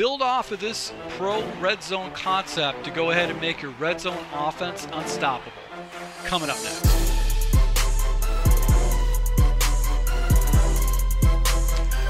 build off of this pro red zone concept to go ahead and make your red zone offense unstoppable. Coming up next.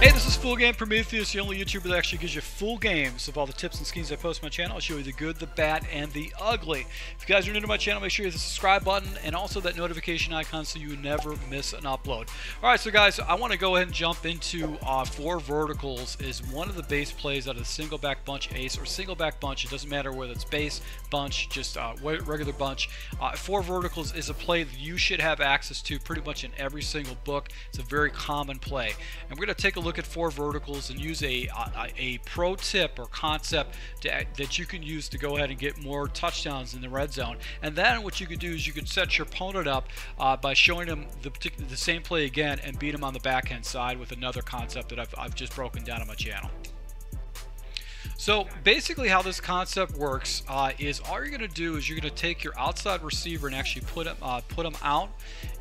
Hey, this is Full Game Prometheus, the only YouTuber that actually gives you full games of all the tips and schemes I post on my channel. I'll show you the good, the bad, and the ugly. If you guys are new to my channel, make sure you hit the subscribe button and also that notification icon so you never miss an upload. All right, so guys, I want to go ahead and jump into four verticals is one of the base plays out of the single back bunch ace or single back bunch. It doesn't matter whether it's base, bunch, just regular bunch. Four verticals is a play that you should have access to pretty much in every single book. It's a very common play. And we're going to take a look at four verticals and use a pro tip or concept that you can use to go ahead and get more touchdowns in the red zone. And then what you could do is you could set your opponent up by showing him the same play again and beat him on the back end side with another concept that I've just broken down on my channel. So basically how this concept works is all you're going to do is you're going to take your outside receiver and actually put him out,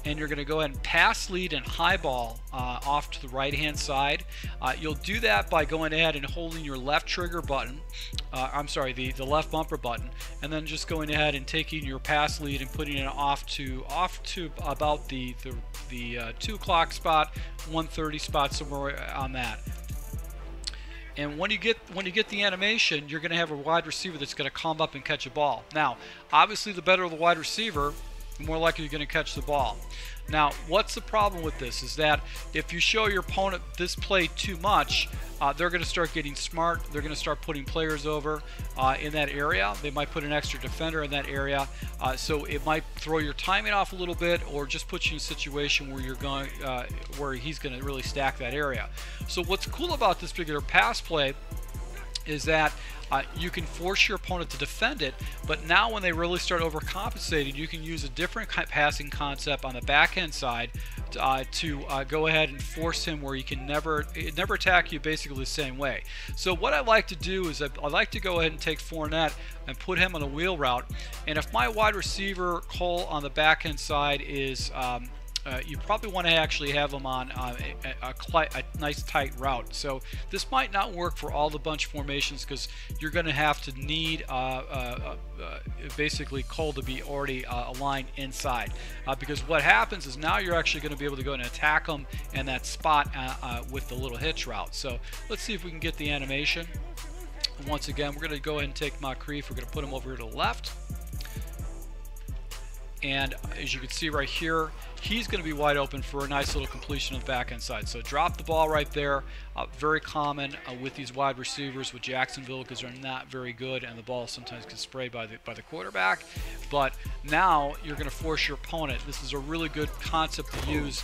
and you're going to go ahead and pass lead and high ball off to the right hand side. You'll do that by going ahead and holding your left trigger button, the left bumper button, and then just going ahead and taking your pass lead and putting it off to about the 2 o'clock spot, 1:30 spot, somewhere on that. And when you get the animation, you're going to have a wide receiver that's going to come up and catch a ball. Now, obviously, the better the wide receiver, the more likely you're going to catch the ball. Now, what's the problem with this is that if you show your opponent this play too much, they're going to start getting smart. They're going to start putting players over in that area. They might put an extra defender in that area. So it might throw your timing off a little bit or just put you in a situation where you're going, where he's going to really stack that area. So what's cool about this particular pass play is that you can force your opponent to defend it, but now when they really start overcompensating, you can use a different passing concept on the back end side to go ahead and force him where he can never attack you basically the same way. So what I like to do is I like to go ahead and take Fournette and put him on a wheel route, and if my wide receiver Cole on the back end side is you probably want to actually have them on a nice tight route. So this might not work for all the bunch formations because you're going to have to need basically Cole to be already aligned inside. Because what happens is now you're actually going to be able to go and attack them in that spot with the little hitch route. So let's see if we can get the animation. And once again, we're going to go ahead and take Makreef. We're going to put him over here to the left. And as you can see right here, he's going to be wide open for a nice little completion on the back end side. So drop the ball right there. Very common with these wide receivers with Jacksonville because they're not very good and the ball sometimes can spray by the quarterback. But now you're going to force your opponent. This is a really good concept to use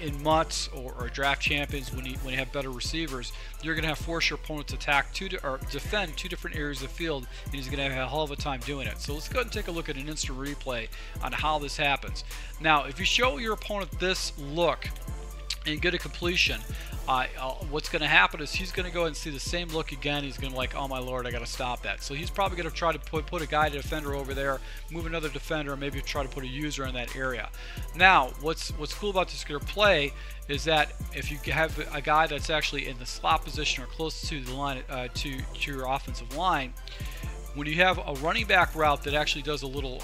in MUTs or draft champions when you have better receivers. You're going to have force your opponent to attack or defend two different areas of the field, and he's going to have a hell of a time doing it. So let's go ahead and take a look at an instant replay on how this happens. Now, if you show your opponent this look and get a completion, what's going to happen is he's going to go and see the same look again. He's going to be like, oh my lord, I got to stop that. So he's probably going to try to put a guy to defender over there, move another defender, and maybe try to put a user in that area. Now, what's cool about this play is that if you have a guy that's actually in the slot position or close to the line, to your offensive line, when you have a running back route that actually does a little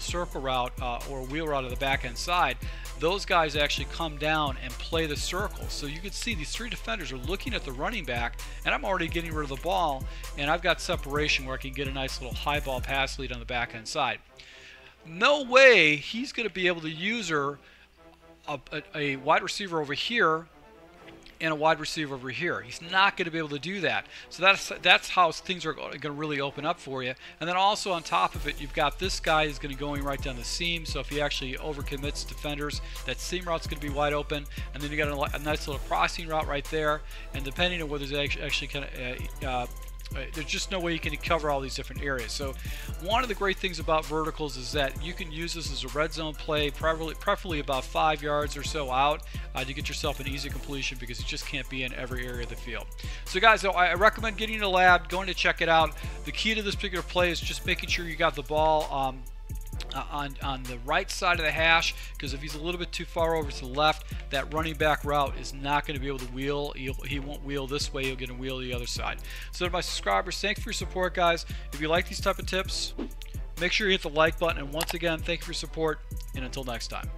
circle route or wheel route of the back end side, those guys actually come down and play the circle. So you can see these three defenders are looking at the running back, and I'm already getting rid of the ball, and I've got separation where I can get a nice little high ball pass lead on the back end side. No way he's going to be able to user a wide receiver over here and a wide receiver over here. He's not going to be able to do that. So that's how things are going to really open up for you. And then also on top of it, you've got this guy is going to go right down the seam. So if he actually overcommits defenders, that seam route's going to be wide open. And then you got a nice little crossing route right there. And depending on whether there's actually kind of there's just no way you can cover all these different areas. So one of the great things about verticals is that you can use this as a red zone play, preferably about 5 yards or so out to get yourself an easy completion because it just can't be in every area of the field. So guys, I recommend getting a lab, going to check it out. The key to this particular play is just making sure you got the ball on the right side of the hash, because if he's a little bit too far over to the left, that running back route is not going to be able to wheel. He won't wheel this way. He'll get a wheel the other side. So to my subscribers, thank you for your support, guys. If you like these type of tips, make sure you hit the like button. And once again, thank you for your support, and until next time.